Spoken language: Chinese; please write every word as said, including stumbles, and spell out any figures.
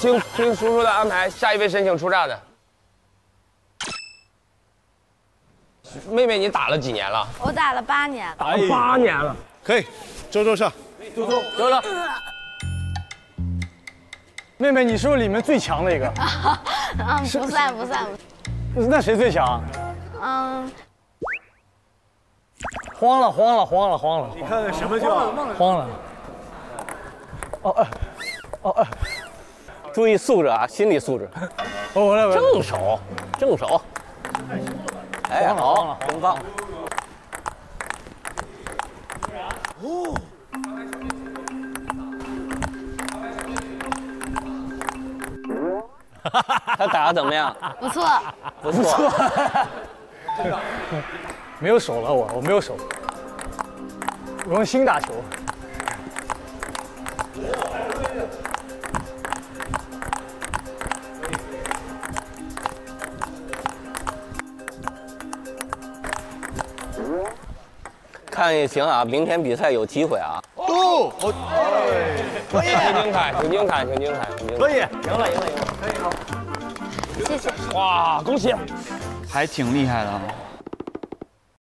听听叔叔的安排，下一位申请出战的。妹妹，你打了几年了？我打了八年了。打了八年了，可以。周周上，周周得了。妹妹，你是不是里面最强的一个？啊，不算不算。那谁最强？嗯。 慌了，慌了，慌了，慌了！你看看什么叫慌了？哦哎，哦哎，注意素质啊，心理素质。哦，我来，我来。正手，正手。哎，好，很棒。哦。他打得怎么样？不错，不错。 没有手了，我我没有手，我用心打球。看也行啊，明天比赛有机会啊。哦，我可以，很精彩，很精彩，很精彩，很精彩。可以，赢了，赢了，赢了，可以好。谢谢。哇，恭喜！还挺厉害的。